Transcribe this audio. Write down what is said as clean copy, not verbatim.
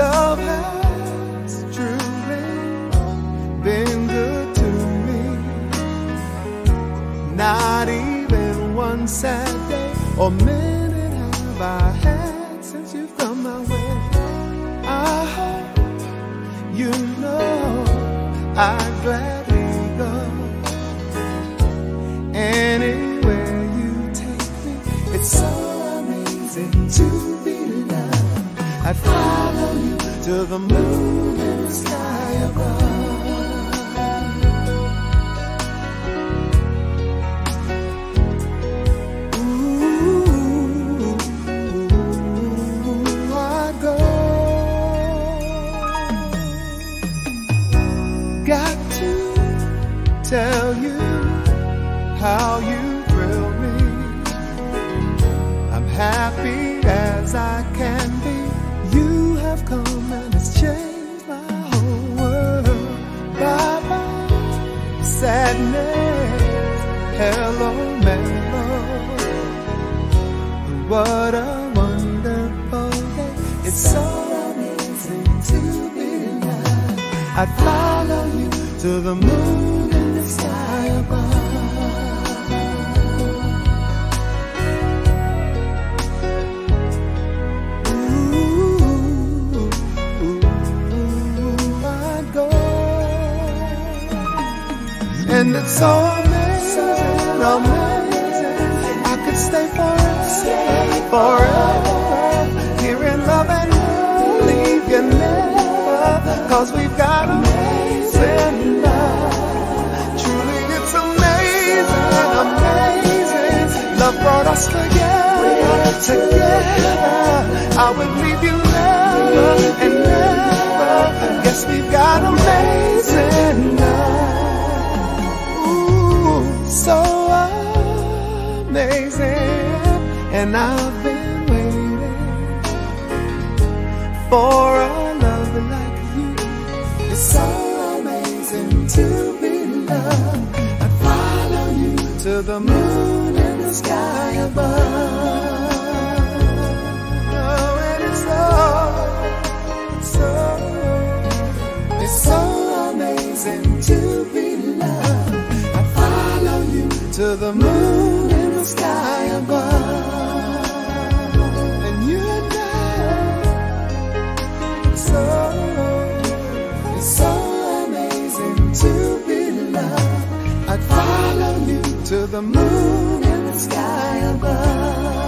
Love has truly been good to me. Not even one sad day or minute have I had since you've come my way. I hope you know I'd gladly go anywhere you take me. It's so amazing to be loved. I'd follow you to the moon and the sky above. Ooh, I'd go. Got to tell you how you thrill me. I'm happy as I can be. You have come and it's changed my whole world. Bye-bye sadness, hello mellow. What a wonderful day. It's so amazing to be in love. I'd follow you to the moon and the sky above. And it's so amazing, amazing. I could stay forever, forever. Here in love and we'll leave you never. Cause we've got amazing love. Truly it's amazing, amazing. Love brought us together, together. I would leave you never and never. Guess we've got amazing love. So amazing, and I've been waiting for a love like you. It's so amazing to be loved. I follow you to the moon and the sky above. Oh, and it's so amazing to be loved. To the moon and the sky above. And you and I, it's so amazing to be loved. I'd follow you to the moon and the sky above.